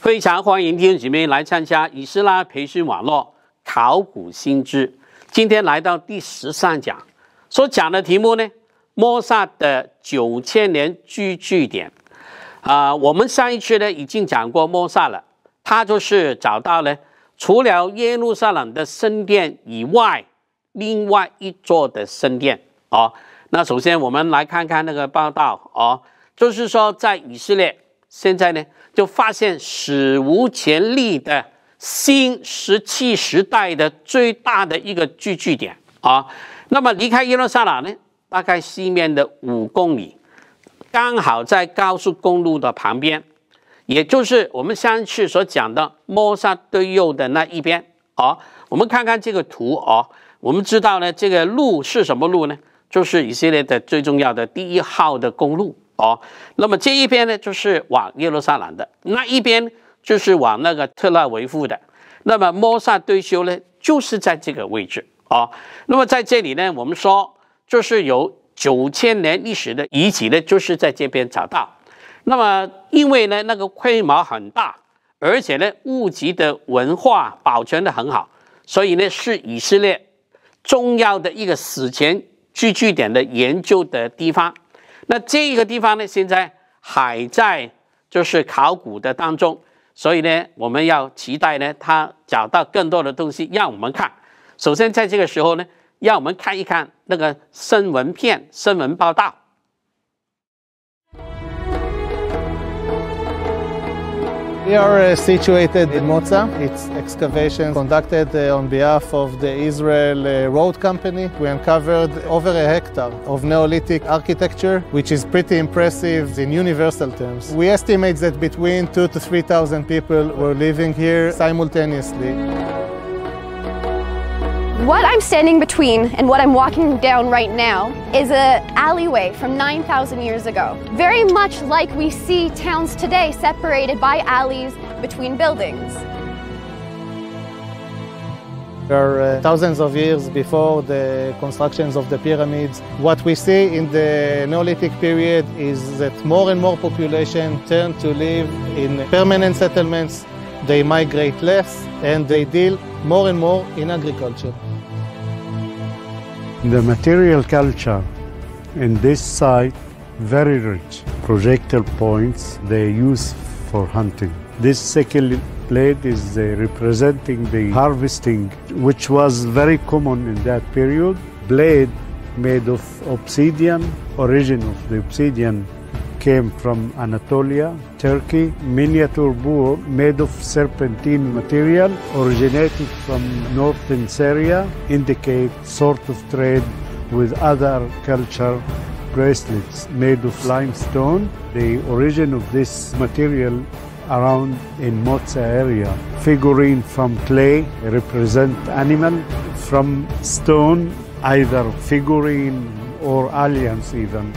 非常欢迎弟兄姐妹来参加以斯拉培训网络考古新知。今天来到第13讲，所讲的题目呢，摩萨的9000年聚居点。我们上一期呢已经讲过摩萨了，他就是找到了除了耶路撒冷的圣殿以外，另外一座的圣殿哦。那首先我们来看看那个报道哦，就是说在以色列。 现在呢，就发现史无前例的新石器时代的最大的一个聚居点啊。那么离开耶路撒冷呢，大概西面的5公里，刚好在高速公路的旁边，也就是我们上次所讲的摩萨对右的那一边啊。我们看看这个图啊，我们知道呢，这个路是什么路呢？就是以色列的最重要的第1号的公路。 哦，那么这一边呢，就是往耶路撒冷的；那一边就是往那个特拉维夫的。那么摩萨对修呢，就是在这个位置哦。那么在这里呢，我们说就是有9000年历史的遗迹呢，就是在这边找到。那么因为呢，那个规模很大，而且呢，物质的文化保存得很好，所以呢，是以色列重要的一个史前聚居点的研究的地方。 那这个地方呢，现在还在就是考古的当中，所以呢，我们要期待呢，他找到更多的东西让我们看。首先，在这个时候呢，让我们看一看那个新闻片、新闻报道。 We are situated in Moza. It's excavation conducted on behalf of the Israel Road Company. We uncovered over a hectare of Neolithic architecture, which is pretty impressive in universal terms. We estimate that between 2,000 to 3,000 people were living here simultaneously. What I'm standing between and what I'm walking down right now is an alleyway from 9,000 years ago. Very much like we see towns today separated by alleys between buildings. There are thousands of years before the constructions of the pyramids. What we see in the Neolithic period is that more and more population turn to live in permanent settlements. They migrate less and they deal more and more in agriculture. The material culture in this site very rich. Projectile points they use for hunting. This second plate is representing the harvesting, which was very common in that period. Blade made of obsidian. Origin of the obsidian came from Anatolia, Turkey. Miniature bow made of serpentine material originated from northern Syria, indicate sort of trade with other culture. Bracelets made of limestone. The origin of this material around in Moza area. Figurine from clay represent animal. From stone, either figurine or aliens even.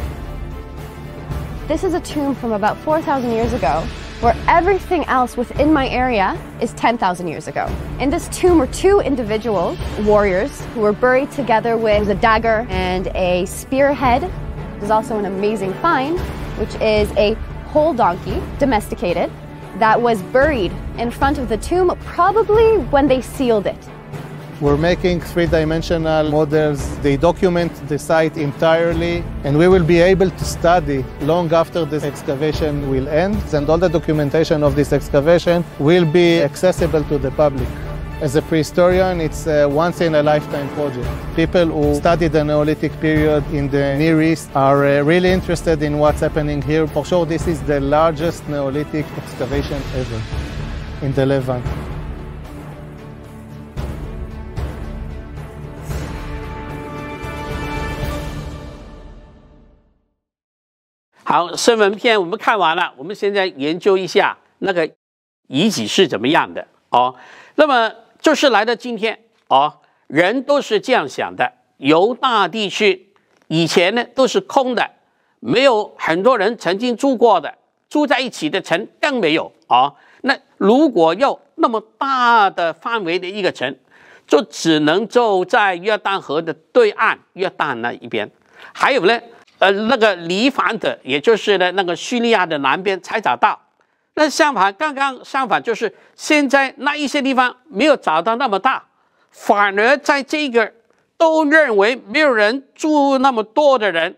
This is a tomb from about 4,000 years ago, where everything else within my area is 10,000 years ago. In this tomb were two individuals, warriors, who were buried together with a dagger and a spearhead. There's also an amazing find, which is a whole donkey, domesticated, that was buried in front of the tomb, probably when they sealed it. We're making three-dimensional models. They document the site entirely, and we will be able to study long after this excavation will end, and all the documentation of this excavation will be accessible to the public. As a prehistorian, it's a once-in-a-lifetime project. People who study the Neolithic period in the Near East are really interested in what's happening here. For sure, this is the largest Neolithic excavation ever in the Levant.好，新闻片我们看完了，我们现在研究一下那个遗迹是怎么样的哦。那么就是来到今天哦，人都是这样想的：犹大地区以前呢都是空的，没有很多人曾经住过的，住在一起的城更没有哦。那如果要那么大的范围的一个城，就只能就在约旦河的对岸，约旦那一边，还有呢。 那个黎凡特，也就是呢那个叙利亚的南边才找到，那相反，刚刚相反，就是现在那一些地方没有找到那么大，反而在这个都认为没有人住那么多的人，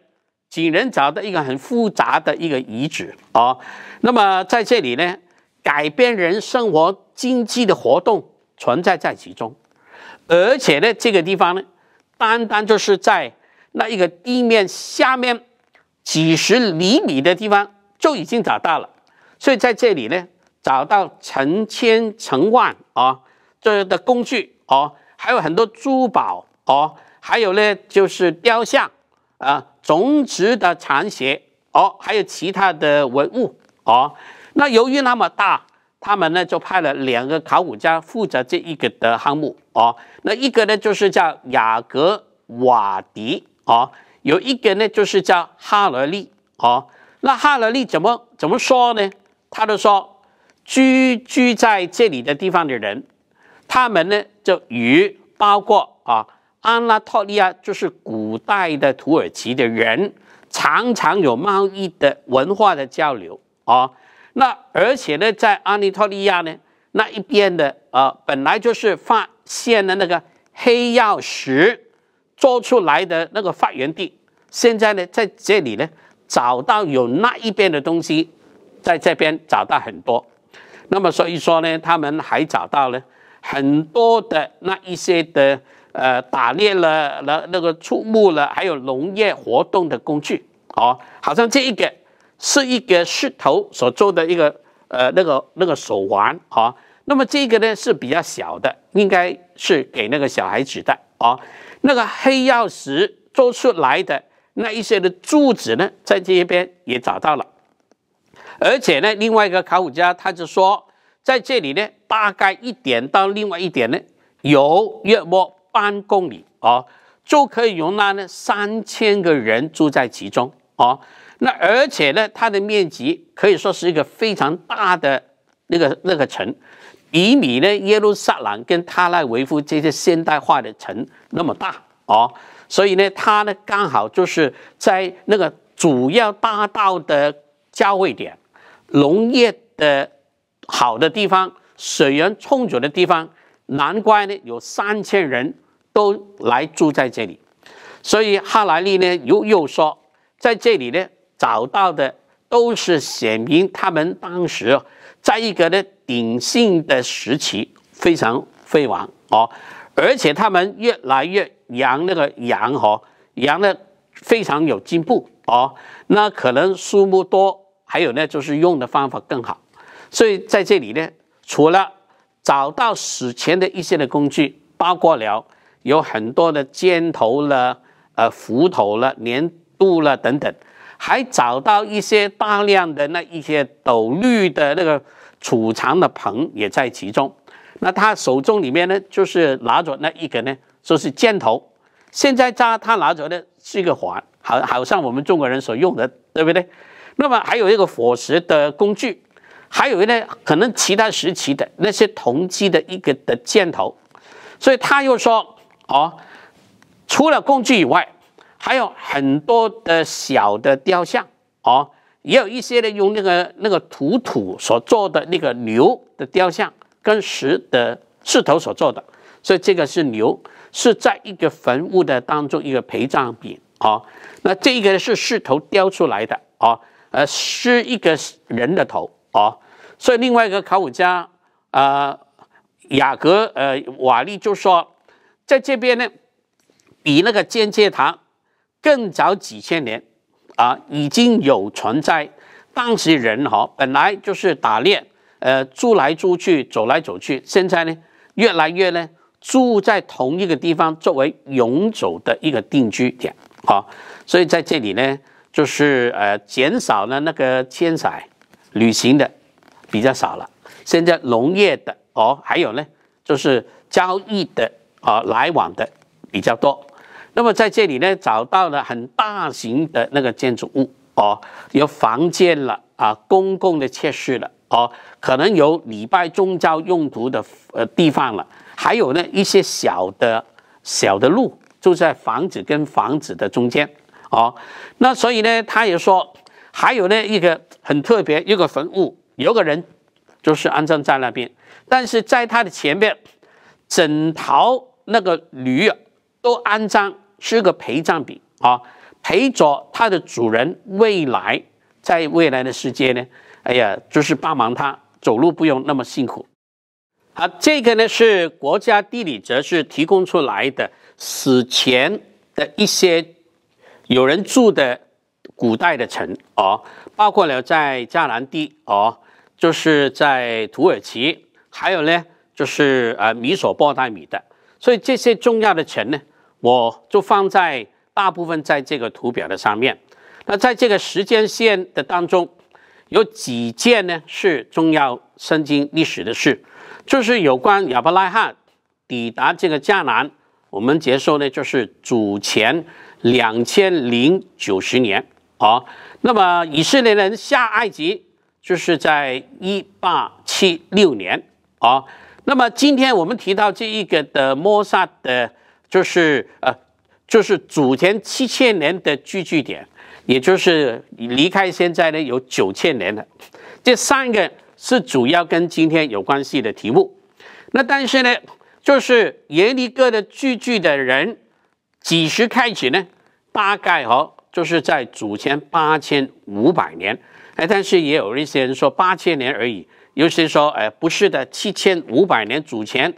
几人找到一个很复杂的一个遗址啊。那么在这里呢，改变人生活经济的活动存在在其中，而且呢，这个地方呢，单单就是在那一个地面下面几十厘米的地方就已经找到了。 所以在这里呢，找到成千成万啊这的工具哦，还有很多珠宝哦，还有呢就是雕像啊、种植的残骸哦，还有其他的文物哦。那由于那么大，他们呢就派了2个考古家负责这一个的项目哦。那一个呢就是叫雅格瓦迪哦，有一个呢就是叫哈勒利哦。那哈勒利怎么说呢？ 他就说，居在这里的地方的人，他们呢就与包括Anatolia， 就是古代的土耳其的人，常常有贸易的文化的交流啊。那而且呢，在Anatolia呢那一边的本来就是发现了那个黑曜石做出来的那个发源地，现在呢在这里呢找到有那一边的东西。 在这边找到很多，那么所以说呢，他们还找到了很多的那一些的打猎了、那个畜牧了，还有农业活动的工具哦，好像这一个是一个石头所做的一个那个手环哦，那么这个呢是比较小的，应该是给那个小孩子的哦。那个黑曜石做出来的那一些的柱子呢，在这边也找到了。 而且呢，另外一个考古家他就说，在这里呢，大概一点到另外一点呢，有约莫8公里哦，就可以容纳呢3000个人住在其中哦。那而且呢，它的面积可以说是一个非常大的那个城，比你呢耶路撒冷跟特拉维夫这些现代化的城那么大哦。所以呢，它呢刚好就是在那个主要大道的。 交汇点，农业的好的地方，水源充足的地方，难怪呢有3000人都来住在这里。所以哈莱利呢又说，在这里呢找到的都是显明他们当时在一个呢鼎盛的时期非常辉煌哦，而且他们越来越养那个羊哦，养的非常有进步。 哦，那可能树木多，还有呢，就是用的方法更好。所以在这里呢，除了找到史前的一些的工具，包括了有很多的尖头了、斧头了、粘土了等等，还找到一些大量的那一些斗绿的那个储藏的盆也在其中。那他手中里面呢，就是拿着那一个呢，就是尖头。现在他拿着的是一个环。 好像我们中国人所用的，对不对？那么还有一个火石的工具，还有呢，可能其他时期的那些铜器的一个的箭头，所以他又说哦，除了工具以外，还有很多的小的雕像哦，也有一些呢用那个土所做的那个牛的雕像，跟石头所做的，所以这个是牛，是在一个坟墓的当中一个陪葬品。 哦，那这个是石头雕出来的哦，是一个人的头哦，所以另外一个考古家雅格瓦利就说，在这边呢，比那个间接塔更早几千年啊，已经有存在。当时人本来就是打猎，住来住去，走来走去，现在呢，越来越呢住在同一个地方，作为永久的一个定居点。 好，所以在这里呢，就是减少了那个迁徙、旅行的比较少了。现在农业的哦，还有呢，就是交易的来往的比较多。那么在这里呢，找到了很大型的那个建筑物哦，有房间了啊，公共的设施了哦，可能有礼拜宗教用途的地方了，还有呢一些小的路。 就在房子跟房子的中间哦，那所以呢，他也说还有呢一个很特别一个坟墓有个人就是安葬在那边，但是在他的前面，整头那个驴啊都安葬，是个陪葬品啊，陪着它的主人未来。 在未来的世界呢，哎呀，就是帮忙他走路不用那么辛苦。好，这个呢是国家地理杂志提供出来的史前的一些有人住的古代的城哦，包括了在迦南地哦，就是在土耳其，还有呢就是米索波大米的。所以这些重要的城呢，我就放在大部分在这个图表的上面。 那在这个时间线的当中，有几件呢是重要圣经历史的事，就是有关亚伯拉罕抵达这个迦南，我们接受呢就是主前2090年啊。那么以色列人下埃及就是在1876年啊。那么今天我们提到这一个的摩萨的，就是主前7000年的聚居点。 也就是离开现在呢有9000年了，这三个是主要跟今天有关系的题目。那但是呢，就是耶利哥的聚居的人几时开始呢？大概就是在主前8500年，哎，但是也有一些人说8000年而已，有些说不是的，7500年主前。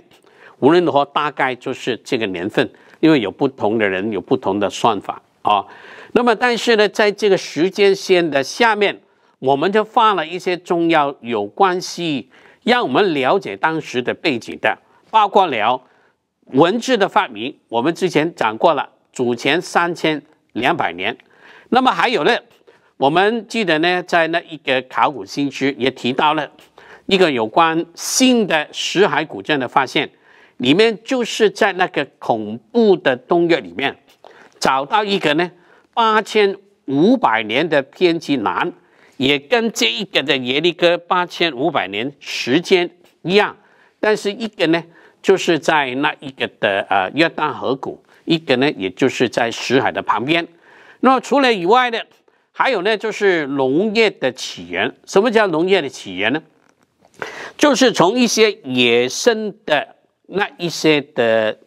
无论如何，大概就是这个年份，因为有不同的人有不同的算法啊。 那么，但是呢，在这个时间线的下面，我们就放了一些重要有关系，让我们了解当时的背景的，包括了文字的发明，我们之前讲过了，主前3200年。那么还有呢，我们记得呢，在那一个考古新知也提到了一个有关新的石骸古卷的发现，里面就是在那个恐怖的洞穴里面找到一个呢。 8500年的偏极南，也跟这一个的耶利哥8500年时间一样，但是一个呢，就是在那一个的约旦河谷，一个呢，也就是在死海的旁边。那么除了以外呢，还有呢，就是农业的起源。什么叫农业的起源呢？就是从一些野生的那一些的，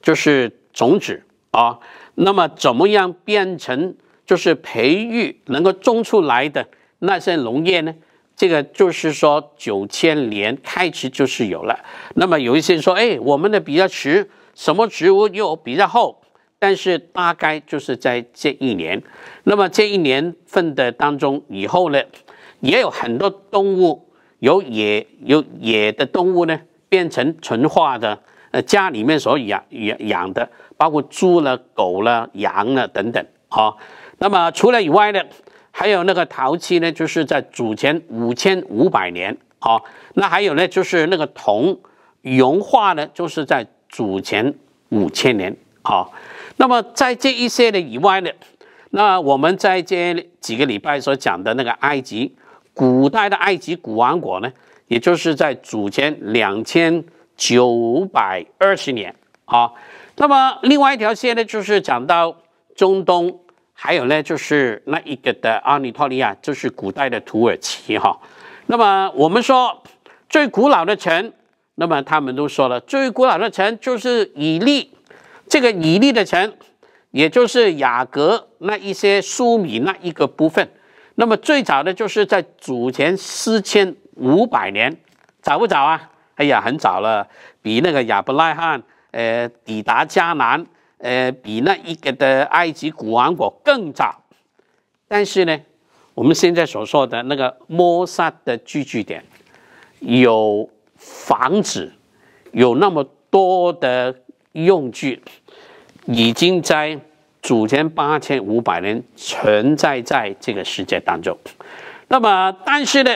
就是种子啊。 那么怎么样变成就是培育能够种出来的那些农业呢？这个就是说9000年开始就是有了。那么有一些人说，哎，我们的比较迟，什么植物又比较后，但是大概就是在这一年。那么这一年份的当中以后呢，也有很多动物，有野的动物呢变成纯化的，家里面所养的。 包括猪了、狗了、羊了等等啊。那么除了以外呢，还有那个陶器呢，就是在主前5500年啊。那还有呢，就是那个铜融化呢，就是在主前5000年啊。那么在这一些的以外呢，那我们在这几个礼拜所讲的那个埃及古代的埃及古王国呢，也就是在主前2920年啊。 那么另外一条线呢，就是讲到中东，还有呢就是那一个的Anatolia，就是古代的土耳其哈。那么我们说最古老的城，那么他们都说了，最古老的城就是以利，这个以利的城，也就是雅各那一些苏米那一个部分。那么最早的就是在主前4500年，早不早啊？哎呀，很早了，比那个亚伯拉罕。 抵达迦南，比那一个的埃及古王国更早，但是呢，我们现在所说的那个摩萨的聚居点，有房子，有那么多的用具，已经在主前8500年存在在这个世界当中。那么，但是呢，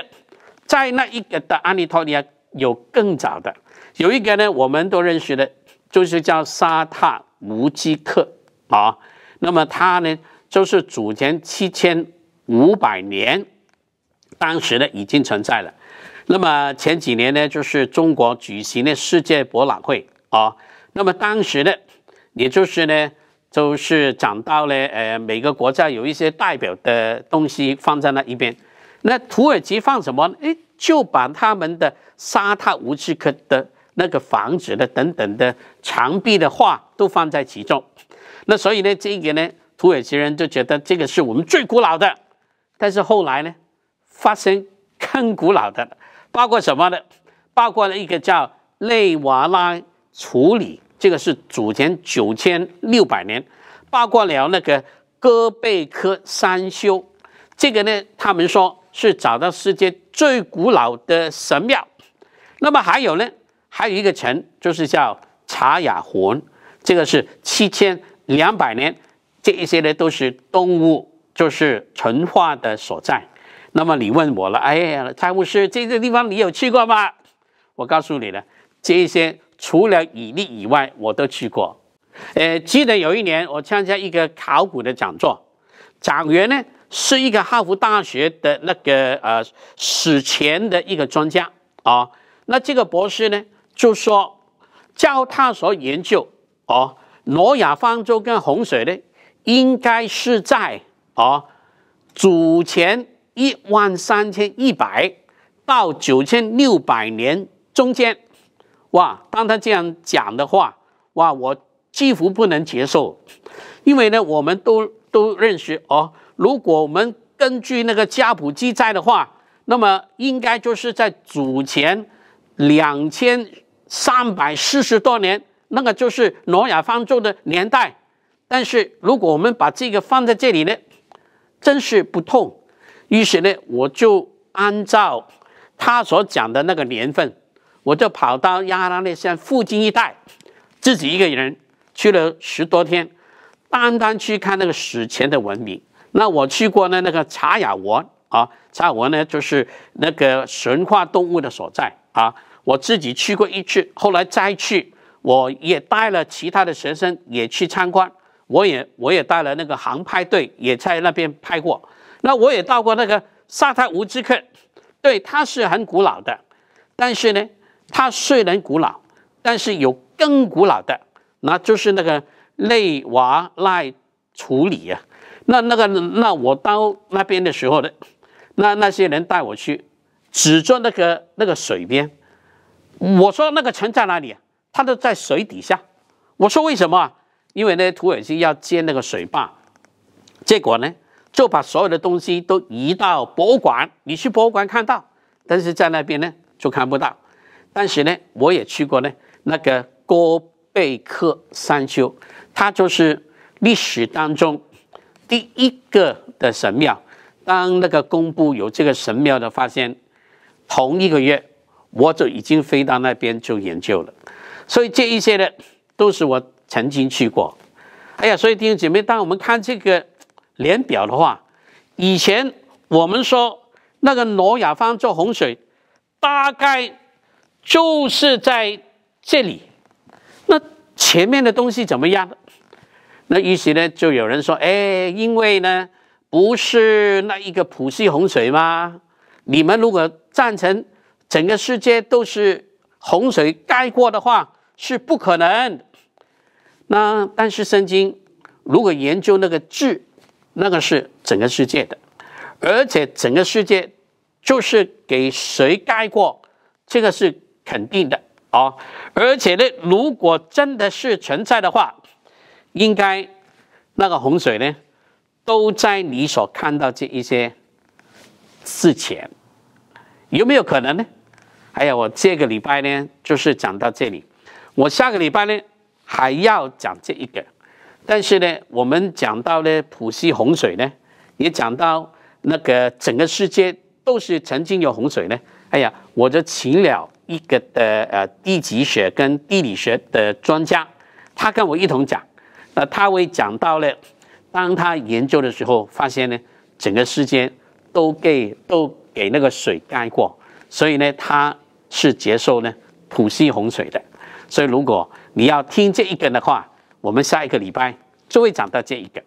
在那一个的安纳托利亚有更早的，有一个呢，我们都认识的。 就是叫沙塔乌基克啊，那么它呢，就是主前7500年，当时呢已经存在了。那么前几年呢，就是中国举行的世界博览会啊，那么当时呢，也就是呢，就是讲到了每个国家有一些代表的东西放在那一边，那土耳其放什么呢？哎，就把他们的沙特乌兹克的那个房子的等等的墙壁的画都放在其中。那所以呢，这个呢，土耳其人就觉得这个是我们最古老的。但是后来呢，发生更古老的，包括什么呢？包括了一个叫内瓦拉处理，这个是主前9600年，包括了那个哥贝克山修，这个呢，他们说是找到世界最古老的神庙。那么还有呢，还有一个城就是叫查雅魂，这个是7200年，这一些呢都是动物，就是纯化的所在。那么你问我了，哎呀，蔡牧师，这个地方你有去过吗？我告诉你了，这些除了以利以外，我都去过。记得有一年我参加一个考古的讲座，讲员呢是一个哈佛大学的那个史前的一个专家啊。那这个博士呢就说，照他所研究哦，挪亚方舟跟洪水呢，应该是在哦主前13100到9600年。中间，哇！当他这样讲的话，哇，我几乎不能接受，因为呢，我们都认识哦。如果我们根据那个家谱记载的话，那么应该就是在主前2340多年，那个就是挪亚方舟的年代。但是如果我们把这个放在这里呢，真是不通。于是呢，我就按照他所讲的那个年份。我就跑到亚拉列山附近一带，自己一个人去了10多天，单单去看那个史前的文明。那我去过呢那个查雅文啊，查雅文呢就是那个神话动物的所在啊。我自己去过一次，后来再去，我也带了其他的学生也去参观，我也带了那个航拍队也在那边拍过。那我也到过那个沙特乌兹克，对，它是很古老的，但是呢。它虽然古老，但是有更古老的，那就是那个内瓦赖处理啊。那我到那边的时候呢，那些人带我去，指着那个水边，我说那个城在哪里啊？它都在水底下。我说为什么啊？因为呢，土耳其要建那个水坝，结果呢就把所有的东西都移到博物馆。你去博物馆看到，但是在那边呢就看不到。但是呢，我也去过呢，那个哥贝克山丘，它就是历史当中第一个的神庙。当那个公布有这个神庙的发现，同一个月我就已经飞到那边就研究了。所以这一些呢，都是我曾经去过。哎呀，所以弟兄姐妹，当我们看这个年表的话，以前我们说那个挪亚方舟洪水大概。就是在这里，那前面的东西怎么样？那于是呢，就有人说：“哎，因为呢，不是那一个普西洪水吗？你们如果赞成整个世界都是洪水盖过的话，是不可能。那但是圣经如果研究那个字，那个是整个世界的，而且整个世界就是给谁盖过，这个是。”肯定的哦，而且呢，如果真的是存在的话，应该那个洪水呢，都在你所看到这一些事前，有没有可能呢？哎呀，我这个礼拜呢，就是讲到这里，我下个礼拜呢还要讲这一个，但是呢，我们讲到呢普西洪水呢，也讲到那个整个世界都是曾经有洪水呢。哎呀，我就请了。一个的地质学跟地理学的专家，他跟我一同讲，那他会讲到呢，当他研究的时候发现呢，整个世界都给那个水盖过，所以呢，他是接受呢普西洪水的。所以如果你要听这一个的话，我们下一个礼拜就会讲到这一个。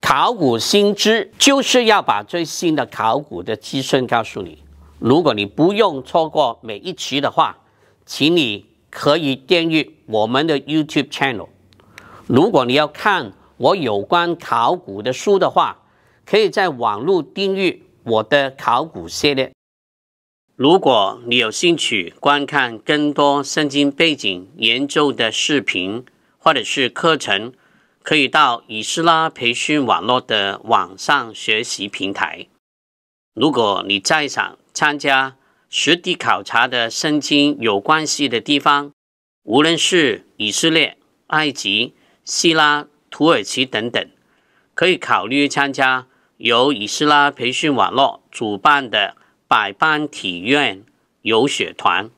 考古新知就是要把最新的考古的资讯告诉你。如果你不用错过每一期的话，请你可以订阅我们的 YouTube channel。如果你要看我有关考古的书的话，可以在网络订阅我的考古系列。如果你有兴趣观看更多圣经背景研究的视频或者是课程，可以到以斯拉培训网络的网上学习平台。如果你在场参加实地考察的圣经有关系的地方，无论是以色列、埃及、希腊、土耳其等等，可以考虑参加由以斯拉培训网络主办的百般体验游学团。